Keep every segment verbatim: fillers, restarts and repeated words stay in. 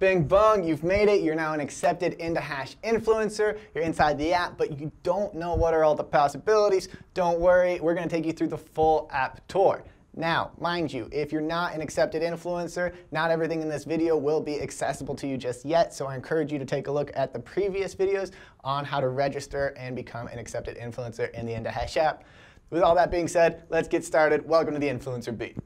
Bing bong, you've made it. You're now an accepted indaHash influencer. You're inside the app, but you don't know what are all the possibilities. Don't worry, we're going to take you through the full app tour. Now, mind you, if you're not an accepted influencer, not everything in this video will be accessible to you just yet, so I encourage you to take a look at the previous videos on how to register and become an accepted influencer in the indaHash app. With all that being said, let's get started. Welcome to the Influencer Beat.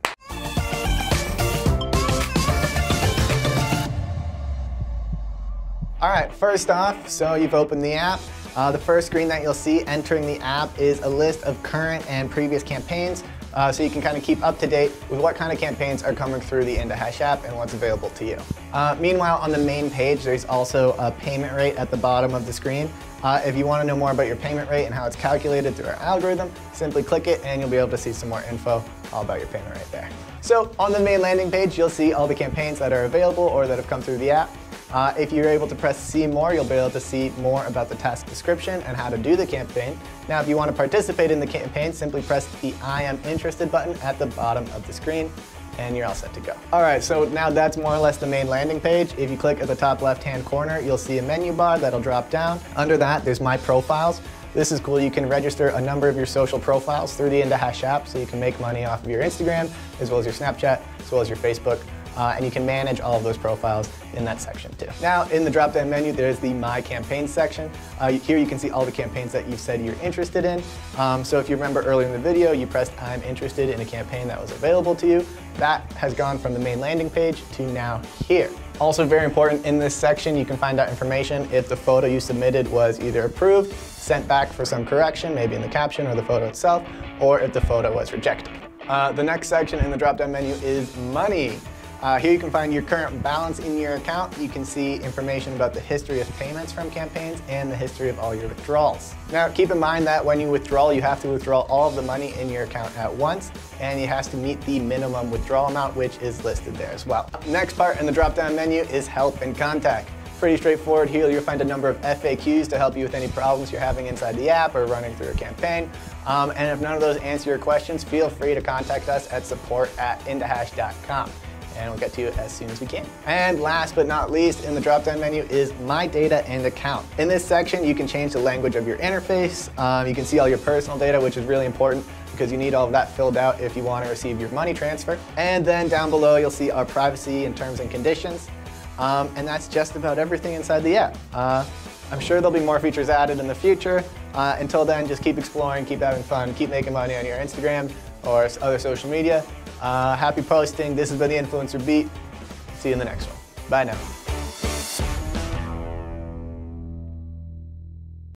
All right, first off, so you've opened the app. Uh, the first screen that you'll see entering the app is a list of current and previous campaigns, uh, so you can kind of keep up to date with what kind of campaigns are coming through the indaHash app and what's available to you. Uh, meanwhile, on the main page, there's also a payment rate at the bottom of the screen. Uh, if you want to know more about your payment rate and how it's calculated through our algorithm, simply click it and you'll be able to see some more info all about your payment rate there. So on the main landing page, you'll see all the campaigns that are available or that have come through the app. Uh, if you're able to press see more, you'll be able to see more about the task description and how to do the campaign. Now, if you want to participate in the campaign, simply press the I am interested button at the bottom of the screen, and you're all set to go. All right, so now that's more or less the main landing page. If you click at the top left-hand corner, you'll see a menu bar that'll drop down. Under that, there's My Profiles. This is cool. You can register a number of your social profiles through the indaHash app, so you can make money off of your Instagram, as well as your Snapchat, as well as your Facebook. Uh, and you can manage all of those profiles in that section too. Now, in the drop-down menu, there's the My Campaigns section. Uh, here you can see all the campaigns that you've said you're interested in. Um, so if you remember earlier in the video, you pressed I'm interested in a campaign that was available to you. That has gone from the main landing page to now here. Also very important, in this section, you can find out information if the photo you submitted was either approved, sent back for some correction, maybe in the caption or the photo itself, or if the photo was rejected. Uh, the next section in the drop-down menu is Money. Uh, here you can find your current balance in your account. You can see information about the history of payments from campaigns and the history of all your withdrawals. Now, keep in mind that when you withdraw, you have to withdraw all of the money in your account at once, and it has to meet the minimum withdrawal amount, which is listed there as well. Next part in the drop-down menu is Help and Contact. Pretty straightforward. Here you'll find a number of F A Qs to help you with any problems you're having inside the app or running through your campaign. Um, and if none of those answer your questions, feel free to contact us at support at indahash dot com. And we'll get to you as soon as we can. And last but not least, in the drop-down menu is My Data and Account. In this section, you can change the language of your interface. Um, you can see all your personal data, which is really important because you need all of that filled out if you want to receive your money transfer. And then down below, you'll see our privacy and terms and conditions. Um, and that's just about everything inside the app. Uh, I'm sure there'll be more features added in the future. Uh, until then, just keep exploring, keep having fun, keep making money on your Instagram or other social media. Uh, happy posting. This has been the Influencer Beat. See you in the next one. Bye now.